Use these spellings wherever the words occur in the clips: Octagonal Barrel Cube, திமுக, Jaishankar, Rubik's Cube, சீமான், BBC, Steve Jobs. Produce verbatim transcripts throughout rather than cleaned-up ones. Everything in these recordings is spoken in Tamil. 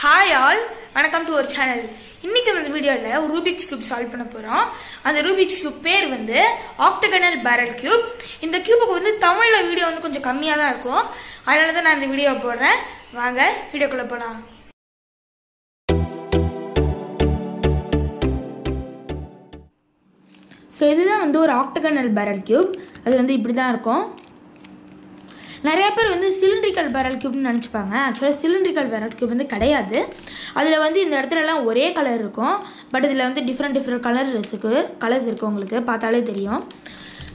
Hi all, welcome to our channel. In this video, we will solve Rubik's Cube. And the Rubik's Cube pair is Octagonal Barrel Cube. In the cube, we will Tamil video. That's why I will video. Let's video. So, this is an octagonal barrel cube. That's why நிறைய பேர் வந்து சிலிண்ட்ரிக்கல் barrel cube னு நினைச்சுப்பாங்க. actually சிலிண்ட்ரிக்கல் barrel cube வந்து கிடையாது. அதுல வந்து இந்த இடத்துல எல்லாம் ஒரே கலர் இருக்கும். பட் இதுல வந்து different different கலர் இருக்கு. கலர்ஸ் இருக்கு உங்களுக்கு பார்த்தாலே தெரியும்.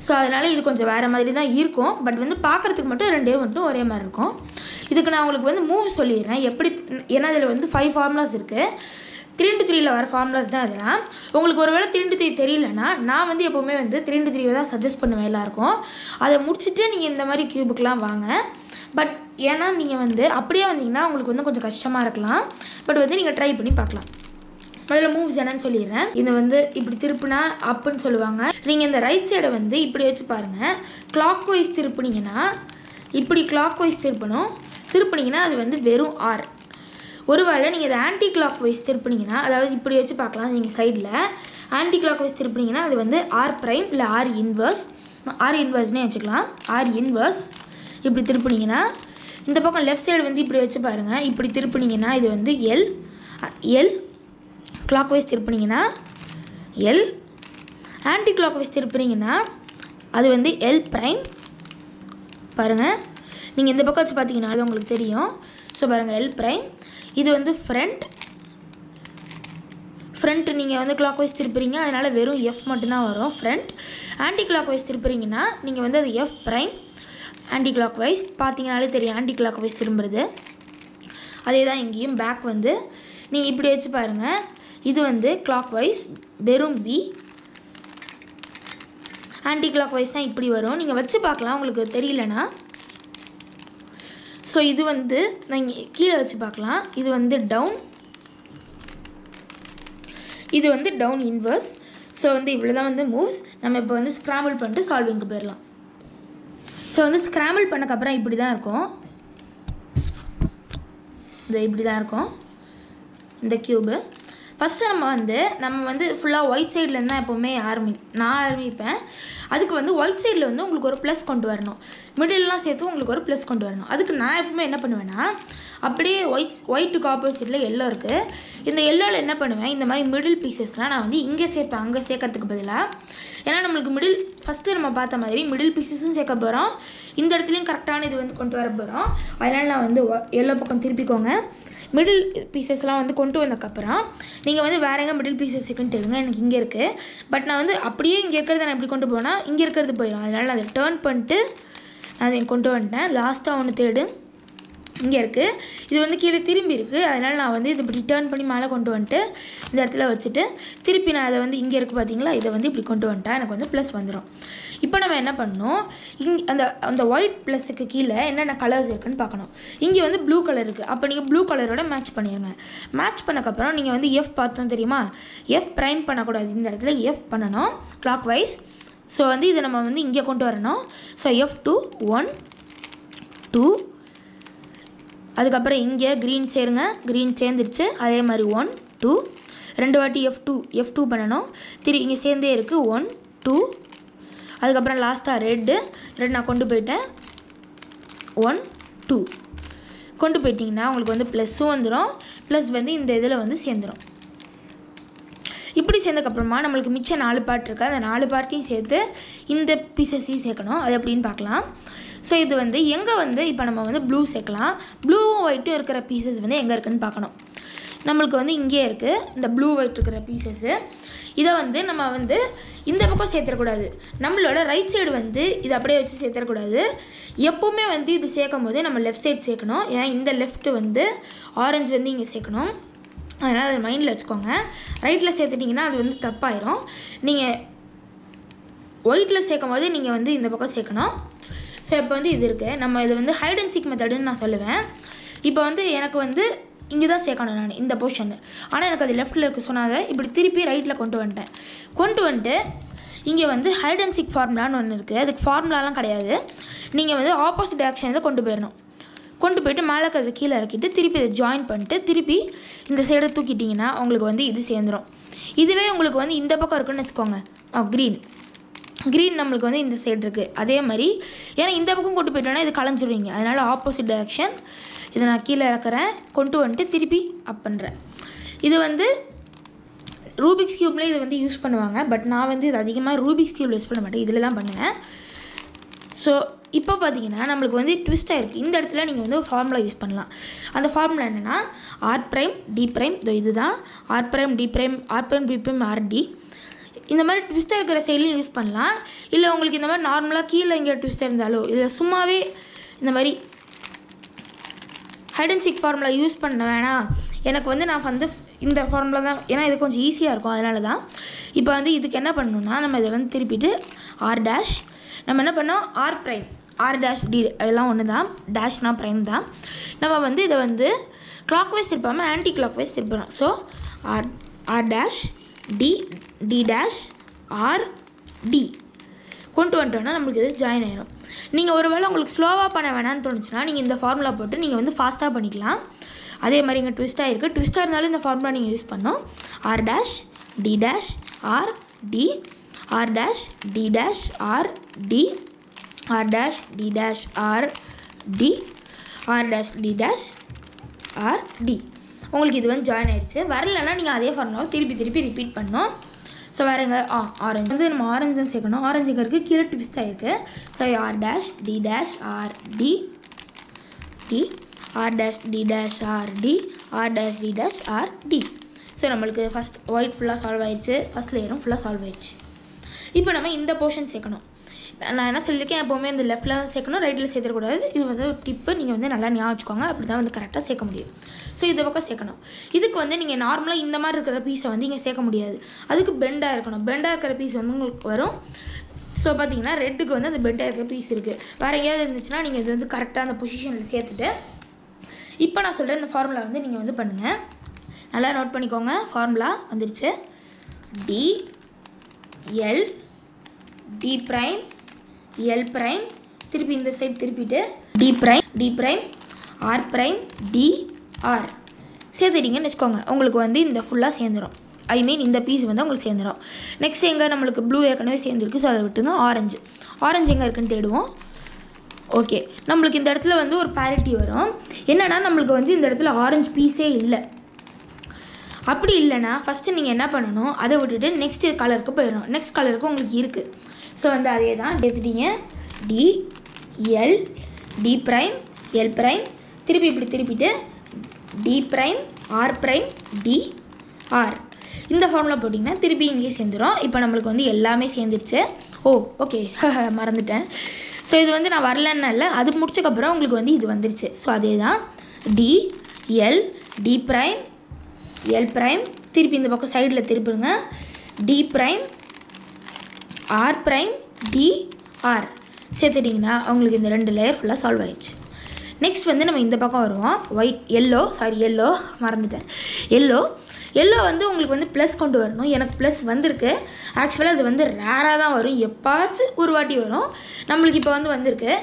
சோ அதனால இது கொஞ்சம் வேற மாதிரி தான் இருக்கும். பட் வந்து பார்க்கிறதுக்கு மட்டும் ரெண்டே வந்து ஒரே மாதிரி இருக்கும். இதுக்கு நான் உங்களுக்கு வந்து மூவ் சொல்லிறேன். எப்படி ஏன்னா இதுல வந்து five ஃபார்முலாஸ் இருக்கு. three into three ல வர ஃபார்முலாஸ் தான் இதெல்லாம். உங்களுக்கு ஒருவேளை three into three தெரியலனா நான் வந்து எப்பவுமே வந்து three into three தான் சஜஸ்ட் பண்ணுவேன் எல்லாருக்கும். அதை முடிச்சிட்டு நீங்க இந்த மாதிரி கியூபுக்குலாம் வாங்க. பட் ஏனா நீங்க வந்து அப்படியே வந்தீங்கன்னா உங்களுக்கு வந்து கொஞ்சம் கஷ்டமா இருக்கலாம். பட் வந்து நீங்க ட்ரை பண்ணி பார்க்கலாம். முதல்ல மூவ்ஸ் என்னன்னு சொல்லிறேன். இது வந்து இப்படி திருப்பினா அப்னு சொல்லுவாங்க. நீங்க இந்த ரைட் சைட வந்து இப்படி வெச்சு பாருங்க. clockwise திருப்பினீங்கனா இப்படி clockwise திருப்பணும். திருப்பினீங்கனா அது வந்து வெறும் R. ஒருவேளை நீங்க இது ஆன்டி கிளாக்வைஸ் திருப்பினீங்கனா அதாவது இப்படி வெச்சு பார்க்கலாம் நீங்க சைடுல ஆன்டி கிளாக்வைஸ் திருப்பினீங்கனா அது வந்து R' இல்ல R இன்வர்ஸ் R இன்வர்ஸ் னே வெச்சுக்கலாம் R இன்வர்ஸ் இப்படி திருப்பினீங்கனா இந்த பக்கம் லெஃப்ட் சைடு வந்து இப்படி வெச்சு பாருங்க இப்படி திருப்பினீங்கனா இது வந்து L L கிளாக்வைஸ் திருப்பினீங்கனா L ஆன்டி கிளாக்வைஸ் திருப்பினீங்கனா அது வந்து L' பாருங்க நீங்க இந்த பக்கம் வெச்சு பாத்தீங்கனா அது உங்களுக்கு தெரியும் சோ பாருங்க L' இது வந்து ஃப்ரண்ட் ஃப்ரண்ட் நீங்க வந்து clockwise திருப்பிறீங்க அதனால வெறும் F மட்டும் தான் வரும் ஃப்ரண்ட் ஆன்டி clockwise திருப்பிறீங்கனா நீங்க வந்து அது F' ஆன்டி clockwise பாத்தீங்கனாலே தெரியும் ஆன்டி clockwise திரும்புறது அதே தான் இங்கேயும் பேக் வந்து நீங்க இப்படி வெச்சு பாருங்க இது வந்து clockwise வெறும் B ஆன்டி clockwise-னா இப்படி வரும் நீங்க வெச்சு பார்க்கலாம் உங்களுக்கு தெரியலனா So, this is the This is down. This is down inverse. So, this is the moves. We will scramble and solve it. So, we will scramble and solve it. This is the cube. First, we will full white side. Army. அதுக்கு வந்து ஒயிட் சைடுல வந்து உங்களுக்கு ஒரு பிளஸ் கொண்டு வரணும் மிடில்ல சேர்த்து உங்களுக்கு ஒரு பிளஸ் கொண்டு வரணும் அதுக்கு நான் எப்பவுமே என்ன பண்ணுவேனா அப்படியே ஒயிட் ஒயிட்க்கு ஆப்போசிட்ல yellow இருக்கு இந்த yellowல என்ன பண்ணுவேன் இந்த மாதிரி மிடில் பீசஸ்லாம் நான் வந்து இங்க சேப்பேன் அங்க சேக்கிறதுக்கு பதிலா ஏனா நமக்கு மிடில் ஃபர்ஸ்ட் நம்ம பார்த்த மாதிரி மிடில் பீசஸும் சேக்க போறோம் இந்த இடத்துலயும் கரெக்ட்டான இது வந்து கொண்டு வர போறோம் அதனால நான் வந்து yellow பக்கம் திருப்பிக்கோங்க மிடில் பீசஸ்லாம் வந்து கொண்டு வந்தக்க அப்புறம் நீங்க வந்து வேறங்க மிடில் பீசஸ் இருக்குன்னு தெரியுங்க எனக்கு இங்க இருக்கு பட் நான் வந்து அப்படியே இங்க இருக்கறத நான் இப்படி கொண்டு போனா இங்க இருக்குறது போயிடும் அதனால அதை டர்ன் பண்ணிட்டு நான் இங்க கொண்டு வந்தேன் லாஸ்டா ஒன்னு தேடு இங்க இருக்கு இது வந்து கீழ திரும்பி இருக்கு அதனால நான் வந்து இது இப்படி டர்ன் பண்ணி மேல கொண்டு வந்துட்டு இந்த இடத்துல வச்சிட்டு திருப்பி நான் அதை வந்து இங்க இருக்கு பாத்தீங்களா இத வந்து இப்படி கொண்டு வந்துட்டா எனக்கு வந்து பிளஸ் வந்துரும் இப்போ நாம என்ன பண்ணனும் அந்த அந்த ஒயிட் பிளஸ்க்கு கீழ என்னென்ன கலர்ஸ் இருக்குன்னு பார்க்கணும் இங்க வந்து ப்ளூ கலர் இருக்கு அப்ப நீங்க ப்ளூ கலரோட மேட்ச் பண்ணிரணும் மேட்ச் பண்ணக்க அப்புறம் நீங்க வந்து F பார்த்தோம் தெரியுமா F' பண்ண கூடாது இந்த இடத்துல F பண்ணனும் clockwise So, வந்து இத நம்ம வந்து இங்க கொண்டு வரணும் so F two one two அதுக்கு அப்புறம் இங்க green சேருங்க green சேர்ந்துருச்சு அதே மாதிரி one two ரெண்டு வாட்டி F two F two பண்ணனும் திருப்பி இங்க சேர்ந்தே இருக்கு one two அதுக்கு அப்புறம் லாஸ்டா red red நான் கொண்டு போய்ட்டேன் one two கொண்டு போய்ட்டீங்கனா உங்களுக்கு வந்து பிளஸ் வந்துரும் பிளஸ் வந்து இந்த இதல வந்து சேர்ந்துரும் இப்படி சேர்ந்தக்க அப்புறமா நமக்கு மிச்ச four பார்ட் இருக்கு அந்த four பார்ட்டையும் சேர்த்து இந்த பீசஸையும் சேர்க்கணும் அது அப்படினு பார்க்கலாம் சோ இது வந்து எங்க வந்து இப்போ நம்ம வந்து ப்ளூ சேர்க்கலாம் ப்ளூவும் ஒயிட்டும் இருக்கிற பீசஸ் வந்து எங்க இருக்குன்னு பார்க்கணும் நமக்கு வந்து இங்கே இருக்கு இந்த ப்ளூ ஒயிட் இருக்கிற பீசஸ் இத வந்து நம்ம வந்து இந்த பக்கம் சேர்த்தற கூடாது நம்மளோட ரைட் சைடு வந்து இது அப்படியே வெச்சு சேர்த்தற கூடாது எப்பவுமே வந்து இது சேக்கும்போது நம்ம லெஃப்ட் சைடு சேக்கணும் ஏன்னா இந்த லெஃப்ட் வந்து ஆரஞ்சு வந்து இங்க சேக்கணும் அதனால அது மைண்ட்ல வச்சுக்கோங்க ரைட்ல சேர்த்துட்டீங்கனா அது வந்து தப்பாயிரும் நீங்க ஒயிட்ல சேக்கும்போது நீங்க வந்து இந்த பக்கம் சேக்கணும் சோ இப்போ வந்து இது இருக்கு நம்ம இது வந்து ஹைட் அண்ட் சீக் மெத்தட் னு நான் சொல்லுவேன் இப்போ வந்து எனக்கு வந்து இங்க தான் சேக்கணும் நான் இந்த பொசிஷன் ஆனா எனக்கு அது லெஃப்ட்ல இருக்கு சொன்னாத இப்படி திருப்பி ரைட்ல கொண்டு வந்துட்டேன் கொண்டு வந்து இங்க வந்து ஹைட் அண்ட் சீக் ஃபார்முலான்னு ஒன்னு இருக்கு அதுக்கு ஃபார்முலாலாம் கிடையாது நீங்க வந்து ஆப்போசிட் டைரக்ஷன்ல கொண்டு போறணும் கொண்டு போய்ட்டு மேலே கதை கீழே இறக்கிட்டு திருப்பி இதை ஜாயின் பண்ணிட்டு திருப்பி இந்த சைடை தூக்கிட்டிங்கன்னா உங்களுக்கு வந்து இது சேர்ந்துடும். இதுவே உங்களுக்கு வந்து இந்த பக்கம் இருக்குன்னு வச்சுக்கோங்க, க்ரீன் க்ரீன் நம்மளுக்கு வந்து இந்த சைடு இருக்குது. அதே மாதிரி ஏன்னா இந்த பக்கம் கொண்டு போயிட்டோன்னா இது கலைஞ்சிடுவீங்க, அதனால் ஆப்போசிட் டைரெக்ஷன் இதை நான் கீழே இறக்குறேன், கொண்டு வந்துட்டு திருப்பி அப் பண்ணுறேன். இது வந்து ரூபிக்ஸ் கியூப்லேயே இது வந்து யூஸ் பண்ணுவாங்க, பட் நான் வந்து இது அதிகமாக ரூபிக்ஸ் கியூப்ல யூஸ் பண்ண மாட்டேன், இதில் தான் பண்ணுவேன். ஸோ இப்போ பார்த்தீங்கன்னா நம்மளுக்கு வந்து ட்விஸ்ட் ஆகிருக்கு. இந்த இடத்துல நீங்கள் வந்து ஒரு ஃபார்முலா யூஸ் பண்ணலாம். அந்த ஃபார்முலா என்னென்னா ஆர் ப்ரைம் டி ப்ரைம், இது தான் R prime D prime, R prime D prime R D. இந்த மாதிரி ட்விஸ்ட்டாக இருக்கிற சைட்லையும் யூஸ் பண்ணலாம். இல்லை உங்களுக்கு இந்த மாதிரி நார்மலாக கீழே இங்கே ட்விஸ்ட்டாக இருந்தாலும் இல்லை சும்மாவே இந்த மாதிரி hide and seek formula use பண்ண வேணாம், எனக்கு வந்து நான் வந்து இந்த ஃபார்முலா தான், ஏன்னா இது கொஞ்சம் ஈஸியாக இருக்கும், அதனால தான். இப்போ வந்து இதுக்கு என்ன பண்ணணும்னா நம்ம இதை வந்து திருப்பிட்டு ஆர் டேஷ், நம்ம என்ன பண்ணோம் R prime R dash D அதெல்லாம் ஒன்று தான், டேஷ்னா ப்ரைம் தான். நம்ம வந்து இதை வந்து கிளாக் வைஸ் திருப்பாமல் ஆன்டி கிளாக் வைஸ் திருப்பணும். So R R dash D D dash R D கொண்டு வந்துட்டோன்னா நம்மளுக்கு இது ஜாயின் ஆகிடும். நீங்கள் ஒரு வேளை உங்களுக்கு ஸ்லோவாக பண்ண வேணான்னு தோணுச்சுன்னா நீங்கள் இந்த ஃபார்முலா போட்டு நீங்கள் வந்து ஃபாஸ்ட்டாக பண்ணிக்கலாம். அதே மாதிரி இங்கே ட்விஸ்ட்டாக இருக்குது, ட்விஸ்ட்டாக இருந்தாலும் இந்த ஃபார்முலா நீங்கள் யூஸ் பண்ணோம். R dash D dash R D R dash D dash R D R dash D dash R D R dash D dash R D. உங்களுக்கு இது வந்து ஜாயின் ஆகிடுச்சு. வரலைன்னா நீங்கள் அதே ஃபார்முலாவை திருப்பி திருப்பி ரிப்பீட் பண்ணோம். ஸோ வேறு எங்கே ஆ ஆரஞ்சு வந்து நம்ம ஆரஞ்சு தான் சேர்க்கணும், ஆரஞ்சு இங்கே இருக்குது, கீழே ட்விஸ்ட்டாக இருக்குது. So R dash D dash R D D R dash D dash R D R dash D dash R D. So நம்மளுக்கு ஃபஸ்ட் ஒயிட் ஃபுல்லாக சால்வ் ஆயிடுச்சு, ஃபஸ்ட் லேயரும் ஃபுல்லாக சால்வ் ஆயிடுச்சு. இப்போ நம்ம இந்த போர்ஷன் சேர்க்கணும். நான் என்ன சொல்லியிருக்கேன், எப்போவுமே இந்த லெஃப்டில் தான் சேர்க்கணும், ரைட்டில் சேர்த்துக்கூடாது. இது வந்து ஒரு டிப்பு, நீங்கள் வந்து நல்லா ஞாபகம் வச்சுக்கோங்க, அப்படி தான் வந்து கரெக்டாக சேர்க்க முடியும். ஸோ இந்த பக்கம் சேர்க்கணும். இதுக்கு வந்து நீங்கள் நார்மலாக இந்த மாதிரி இருக்கிற பீஸை வந்து இங்கே சேர்க்க முடியாது, அதுக்கு பெண்டாக இருக்கணும். பெண்டாக இருக்கிற பீஸ் வந்து உங்களுக்கு வரும். ஸோ பார்த்தீங்கன்னா ரெட்டுக்கு வந்து அந்த பெண்டாக இருக்கிற பீஸ் இருக்குது. வேறு எங்கேயாவது இருந்துச்சுன்னா நீங்கள் இது வந்து கரெக்டாக அந்த பொசிஷனில் சேர்த்துட்டு இப்போ நான் சொல்கிறேன் இந்த ஃபார்முலா வந்து நீங்கள் வந்து பண்ணுங்கள். நல்லா நோட் பண்ணிக்கோங்க, ஃபார்முலா வந்துருச்சு. D L D prime L prime திருப்பி இந்த சைடு திருப்பிட்டு D prime D prime R prime D R சேர்த்துட்டிங்கன்னு வச்சுக்கோங்க. உங்களுக்கு வந்து இந்த ஃபுல்லாக சேர்ந்துடும், ஐ மீன் இந்த பீஸ் வந்து உங்களுக்கு சேர்ந்துடும். நெக்ஸ்ட் எங்கே நம்மளுக்கு ப்ளூ ஏற்கனவே சேர்ந்துருக்கு, ஸோ அதை விட்டுங்க. ஆரஞ்சு ஆரஞ்சு எங்கே இருக்குன்னு தேடுவோம். ஓகே, நம்மளுக்கு இந்த இடத்துல வந்து ஒரு பேரிட்டி வரும். என்னென்னா நம்மளுக்கு வந்து இந்த இடத்துல ஆரஞ்சு பீஸே இல்லை. அப்படி இல்லைன்னா ஃபஸ்ட்டு நீங்கள் என்ன பண்ணணும், அதை விட்டுட்டு நெக்ஸ்ட் கலருக்கு போயிடணும். நெக்ஸ்ட் கலருக்கு உங்களுக்கு இருக்குது. ஸோ வந்து அதே தான் எடுத்துட்டீங்க. D L D prime L prime திருப்பி இப்படி திருப்பிட்டு D prime R prime D R இந்த ஃபார்முலா போட்டிங்கன்னா திருப்பி இங்கேயே சேர்ந்துடும். இப்போ நம்மளுக்கு வந்து எல்லாமே சேர்ந்துருச்சு. ஓ ஓகே, மறந்துட்டேன். ஸோ இது வந்து நான் வரலன்னா இல்லை, அது முடிச்சக்கப்புறம் உங்களுக்கு வந்து இது வந்துருச்சு. ஸோ அதே தான் D L D prime L prime திருப்பி இந்த பக்கம் சைடில் திருப்பிடுங்க. D prime R prime D R சேர்த்துட்டிங்கன்னா அவங்களுக்கு இந்த ரெண்டு லேயர் ஃபுல்லாக சால்வ் ஆகிடுச்சு. நெக்ஸ்ட் வந்து நம்ம இந்த பக்கம் வருவோம். ஒயிட் எல்லோ சாரி எல்லோ மறந்துட்டேன் எல்லோ எல்லோ வந்து உங்களுக்கு வந்து ப்ளஸ் கொண்டு வரணும். எனக்கு ப்ளஸ் வந்திருக்கு, ஆக்சுவலாக அது வந்து ரேராக தான் வரும், எப்பாச்சும் ஒரு வாட்டி வரும். நம்மளுக்கு இப்போ வந்து வந்திருக்கு.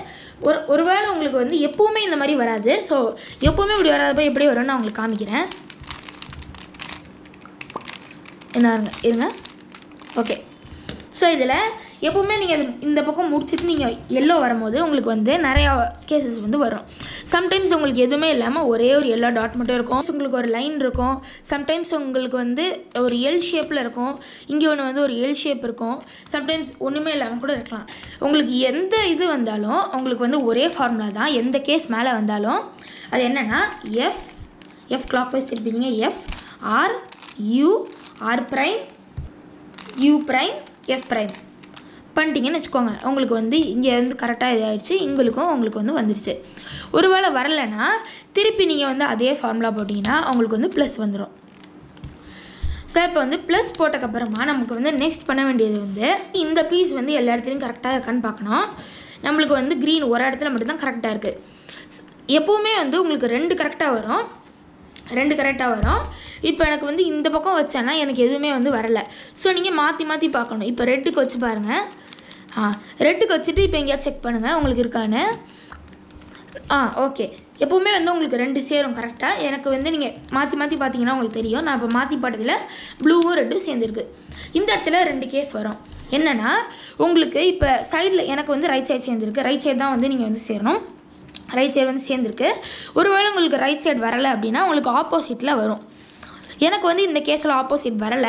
ஒரு ஒரு வேளை உங்களுக்கு வந்து எப்போவுமே இந்த மாதிரி வராது. ஸோ எப்போவுமே இப்படி வராதப்போ எப்படி வரும்னு நான் உங்களுக்கு காமிக்கிறேன். என்ன இருங்க, ஓகே. ஸோ இதில் எப்போவுமே நீங்கள் இந்த பக்கம் முடிச்சுட்டு நீங்கள் எல்லோ வரும்போது உங்களுக்கு வந்து நிறையா கேசஸ் வந்து வரும். சம்டைம்ஸ் உங்களுக்கு எதுவுமே இல்லாமல் ஒரே ஒரு எல்லோ டாட் மட்டும் இருக்கும். ஸோ உங்களுக்கு ஒரு லைன் இருக்கும். சம்டைம்ஸ் உங்களுக்கு வந்து ஒரு எல் ஷேப்பில் இருக்கும், இங்கே ஒன்று வந்து ஒரு எல் ஷேப் இருக்கும். சம்டைம்ஸ் ஒன்றுமே இல்லாமல் கூட இருக்கலாம். உங்களுக்கு எந்த இது வந்தாலும் உங்களுக்கு வந்து ஒரே ஃபார்முலா தான். எந்த கேஸ் மேலே வந்தாலும் அது என்னென்னா எஃப் எஃப் கிளாக் வைஸ் திருப்பிங்க. F R U R prime U prime F prime பண்ணிட்டீங்கன்னு வச்சுக்கோங்க. உங்களுக்கு வந்து இங்கே வந்து கரெக்டாக இதாகிடுச்சு, இங்களுக்கும் உங்களுக்கு வந்து வந்துருச்சு. ஒரு வேளை வரலைன்னா திருப்பி நீங்கள் வந்து அதே ஃபார்முலா போட்டிங்கன்னா அவங்களுக்கு வந்து ப்ளஸ் வந்துடும். ஸோ இப்போ வந்து ப்ளஸ் போட்டக்கப்புறமா நமக்கு வந்து நெக்ஸ்ட் பண்ண வேண்டியது வந்து இந்த பீஸ் வந்து எல்லா இடத்துலையும் கரெக்டாக இருக்கான்னு பார்க்கணும். நம்மளுக்கு வந்து க்ரீன் ஒரு இடத்துல மட்டும்தான் கரெக்டாக இருக்குது. எப்போவுமே வந்து உங்களுக்கு ரெண்டு கரெக்டாக வரும் ரெண்டு கரெக்டாக வரும். இப்போ எனக்கு வந்து இந்த பக்கம் வச்சேன்னா எனக்கு எதுவுமே வந்து வரலை. ஸோ நீங்கள் மாற்றி மாற்றி பார்க்கணும். இப்போ ரெட்டுக்கு வச்சு பாருங்கள். ஆ ரெட்டுக்கு வச்சுட்டு இப்போ எங்கேயாவது செக் பண்ணுங்கள் உங்களுக்கு இருக்கான்னு. ஆ ஓகே, எப்பவுமே வந்து உங்களுக்கு ரெண்டு சேரும் கரெக்ட்டா எனக்கு வந்து நீங்க மாத்தி மாத்தி பாத்தீங்கன்னா உங்களுக்கு தெரியும் நான் இப்ப மாத்தி பாத்ததுல ப்ளூவும் ரெட்டும் சேர்ந்திருக்கு இந்த இடத்துல ரெண்டு கேஸ் வரும் என்னன்னா உங்களுக்கு இப்ப சைடுல எனக்கு வந்து ரைட் சைடு சேர்ந்திருக்கு ரைட் சைடு தான் வந்து நீங்க வந்து சேரணும் ரைட் சைடு வந்து சேர்ந்திருக்கு ஒருவேளை உங்களுக்கு ரைட் சைடு வரல அப்படினா உங்களுக்கு ஆப்போசிட்ல வரும் எனக்கு வந்து இந்த கேஸ்ல ஆப்போசிட் வரல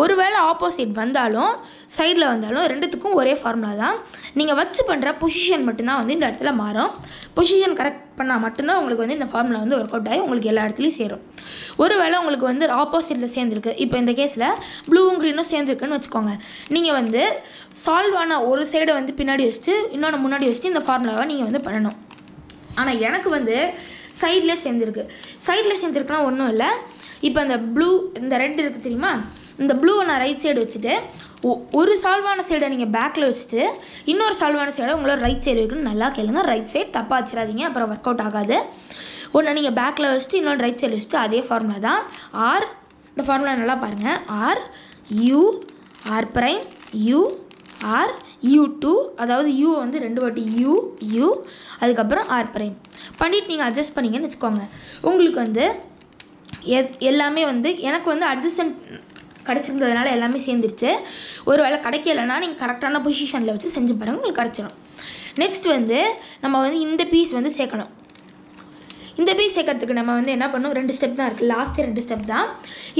ஒருவேளை ஆப்போசிட் வந்தாலும் சைடுல வந்தாலும் ரெண்டுத்துக்கும் ஒரே ஃபார்முலா தான் நீங்க வச்சு பண்ற பொசிஷன் மட்டும் தான் வந்து இந்த இடத்துல மாறும் பொசிஷன் கரெக்ட் பண்ணா மட்டும் தான் உங்களுக்கு வந்து இந்த ஃபார்முலா வந்து வொர்க் அவுட் ஆகி உங்களுக்கு எல்லா இடத்துலயும் சேரும் ஒருவேளை உங்களுக்கு வந்து ஆப்போசிட்ல சேர்ந்திருக்கு இப்போ இந்த கேஸ்ல ப்ளூவும் கிரீனும் சேர்ந்திருக்குன்னு வெச்சுக்கோங்க நீங்க வந்து சால்வ் ஆன ஒரு சைடு வந்து பின்னாடி வச்சிட்டு இன்னொரு முன்னாடி வச்சிட்டு இந்த ஃபார்முலாவை நீங்க வந்து பண்ணணும் ஆனா எனக்கு வந்து சைடுல சேர்ந்திருக்கு சைடுல சேர்ந்திருக்குனா ஒண்ணும் இல்ல இப்போ அந்த ப்ளூ இந்த ரெட் இருக்கு தெரியுமா இந்த ப்ளூவை நான் ரைட் சைடு வச்சிட்டு ஒரு சால்வான சைடை நீங்கள் பேக்கில் வச்சுட்டு இன்னொரு சால்வான சைடை உங்களோட ரைட் சைடு வைக்கணும் நல்லா கேளுங்க ரைட் சைடு தப்பாக வச்சிடாதீங்க அப்புறம் ஒர்க் அவுட் ஆகாது ஒன்று நீங்கள் பேக்கில் வச்சுட்டு இன்னொன்று ரைட் சைடு வச்சுட்டு அதே ஃபார்முலா தான் ஆர் இந்த ஃபார்முலா நல்லா பாருங்கள் R U R prime U R U two அதாவது யூ வந்து ரெண்டு வாட்டி யூ யூ அதுக்கப்புறம் ஆர் ப்ரைம் பண்ணிவிட்டு நீங்கள் அட்ஜஸ்ட் பண்ணிங்கன்னு வச்சுக்கோங்க உங்களுக்கு வந்து எல்லாமே வந்து எனக்கு வந்து அட்ஜஸ்டன் கிடச்சிருந்ததுனால எல்லாமே சேர்ந்துருச்சு ஒரு வேளை கிடைக்கலன்னா நீங்கள் கரெக்டான பொசிஷனில் வச்சு செஞ்சு பாருங்கள் உங்களுக்கு கிடச்சிடும் நெக்ஸ்ட் வந்து நம்ம வந்து இந்த பீஸ் வந்து சேர்க்கணும் இந்த பீஸ் சேர்க்கறதுக்கு நம்ம வந்து என்ன பண்ணணும் ரெண்டு ஸ்டெப் தான் இருக்குது லாஸ்ட் ரெண்டு ஸ்டெப் தான்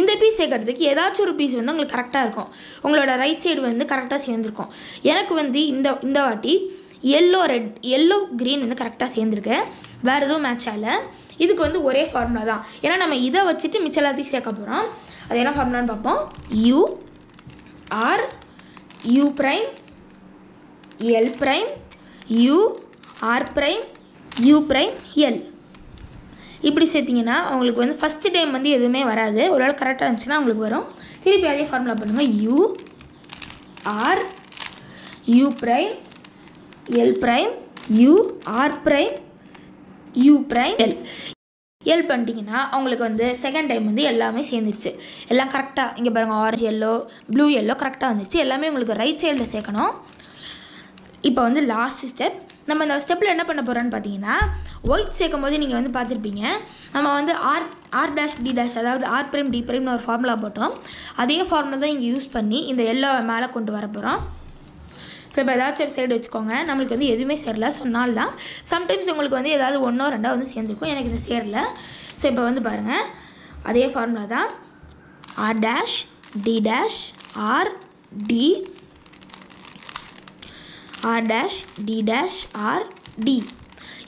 இந்த பீஸ் சேர்க்கறதுக்கு ஏதாச்சும் ஒரு பீஸ் வந்து உங்களுக்கு கரெக்டாக இருக்கும் உங்களோட ரைட் சைடு வந்து கரெக்டாக சேர்ந்துருக்கும் எனக்கு வந்து இந்த இந்த வாட்டி எல்லோ ரெட் எல்லோ க்ரீன் வந்து கரெக்டாக சேர்ந்துருக்கு வேறு எதுவும் மேட்ச் ஆகலை இதுக்கு வந்து ஒரே ஃபார்முலா தான் ஏன்னா நம்ம இதை வச்சுட்டு மிச்சம் எல்லாத்தையும் சேர்க்க போகிறோம் அது என்ன ஃபார்முலான்னு பார்ப்போம் U R U prime L prime U R prime U prime L இப்படி சேர்த்திங்கன்னா உங்களுக்கு வந்து ஃபஸ்ட்டு டைம் வந்து எதுவுமே வராது ஒரு ஆள் கரெக்டாக இருந்துச்சுன்னா உங்களுக்கு வரும் திருப்பி அதே ஃபார்முலா பண்ணுங்கள் U R U prime L prime U R prime U prime L L பண்ணிட்டீங்கன்னா உங்களுக்கு வந்து செகண்ட் டைம் வந்து எல்லாமே சேர்ந்துருச்சு எல்லாம் கரெக்டாக இங்கே பாருங்கள் ஆரஞ்சு எல்லோ ப்ளூ எல்லோ கரெக்டாக வந்துருச்சு எல்லாமே உங்களுக்கு ரைட் சைடில் சேர்க்கணும் இப்போ வந்து லாஸ்ட் ஸ்டெப் நம்ம இந்த ஸ்டெப்பில் என்ன பண்ண போகிறோன்னு பார்த்தீங்கன்னா ஒயிட் சேர்க்கும் போது நீங்கள் வந்து பார்த்துருப்பீங்க நம்ம வந்து R R dash D dash அதாவது ஆர் ப்ரைம் டி ப்ரைம்னு ஒரு ஃபார்முலா போட்டோம் அதே ஃபார்முலா தான் இங்கே யூஸ் பண்ணி இந்த எல்லோ மேலே கொண்டு வர போகிறோம் ஸோ இப்போ ஏதாச்சும் ஒரு சைடு வச்சுக்கோங்க நம்மளுக்கு வந்து எதுவுமே சேரல ஸோ நாள் தான் சம்டைம்ஸ் உங்களுக்கு வந்து ஏதாவது ஒன்றோ ரெண்டோ வந்து சேர்ந்துருக்கும் எனக்கு இது சேரல ஸோ இப்போ வந்து பாருங்கள் அதே ஃபார்முலா தான் R dash D dash R D R dash D dash R D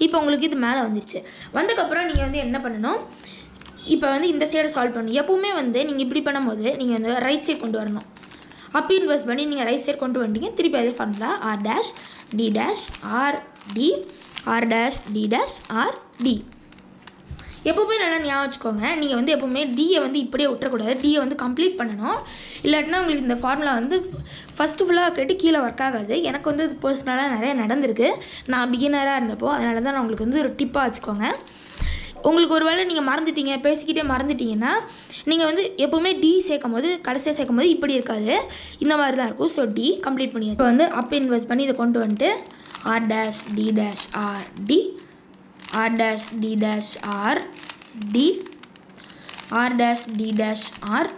இப்போ உங்களுக்கு இது மேலே வந்துருச்சு வந்ததுக்கப்புறம் நீங்கள் வந்து என்ன பண்ணணும் இப்போ வந்து இந்த சைடை சால்வ் பண்ணணும் எப்பவுமே வந்து நீங்கள் இப்படி பண்ணும்போது நீங்கள் வந்து ரைட் சைடு கொண்டு வரணும் அப்படி இன்வெஸ்ட் பண்ணி நீங்கள் ரைட் சைடு கொண்டு வந்துட்டீங்க திருப்பி அதே formula R dash D dash R D R dash D dash R D எப்போவுமே நல்லா ஞாபகம் வச்சுக்கோங்க நீங்கள் வந்து எப்போவுமே டியை வந்து இப்படியே விட்டுறக்கூடாது டியை வந்து கம்ப்ளீட் பண்ணணும் இல்லாட்டினா உங்களுக்கு இந்த ஃபார்முலா வந்து ஃபஸ்ட்டு ஃபுல்லாக கேட்டு கீழே ஒர்க் ஆகாது எனக்கு வந்து பர்சனலாக நிறைய நடந்திருக்கு நான் பிகினராக இருந்தப்போ அதனால தான் நான் உங்களுக்கு வந்து ஒரு டிப்பாக வச்சுக்கோங்க உங்களுக்கு ஒரு வேளை நீங்கள் மறந்துட்டீங்க பேசிக்கிட்டே மறந்துட்டீங்கன்னா நீங்கள் வந்து எப்போவுமே டி சேர்க்கும் போது கடைசியாக சேர்க்கும் போது இப்படி இருக்காது இந்த மாதிரி தான் இருக்கும் ஸோ டி கம்ப்ளீட் பண்ணி இப்போ வந்து அப் இன்வெஸ்ட் பண்ணி இதை கொண்டு வந்துட்டு R dash D dash R D R dash D dash R D R dash D dash R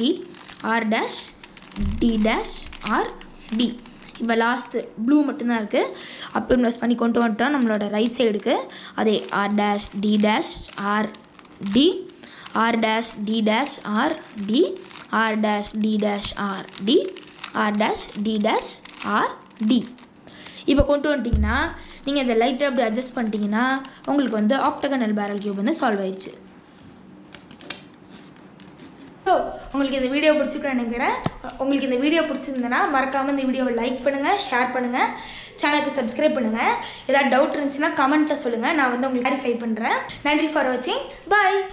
D R dash D dash R D இப்போ லாஸ்ட்டு ப்ளூ மட்டும்தான் இருக்குது அப் இன்வெஸ்ட் பண்ணி கொண்டு வந்துட்டோம் நம்மளோட ரைட் சைடுக்கு அதே R dash D dash R D R dash D dash R D R dash D dash R D R dash D dash R D இப்போ கொண்டு வந்துட்டிங்கன்னா நீங்கள் இதை லைட்டாக அப்படி அட்ஜஸ்ட் பண்ணிட்டீங்கன்னா உங்களுக்கு வந்து ஆக்டோகனல் பேரல் கியூப் வந்து சால்வ் ஆயிடுச்சு ஸோ உங்களுக்கு இந்த வீடியோ பிடிச்சிருக்குன்னு நினைக்கிறேன் உங்களுக்கு இந்த வீடியோ பிடிச்சிருந்ததுன்னா மறக்காமல் இந்த வீடியோவை லைக் பண்ணுங்கள் ஷேர் பண்ணுங்கள் சேனலுக்கு சப்ஸ்கிரைப் பண்ணுங்கள் ஏதாவது டவுட் இருந்துச்சுன்னா கமெண்ட்டில் சொல்லுங்கள் நான் வந்து உங்களுக்கு கிளாரிஃபை பண்ணுறேன் நன்றி ஃபார் வாட்சிங் பாய்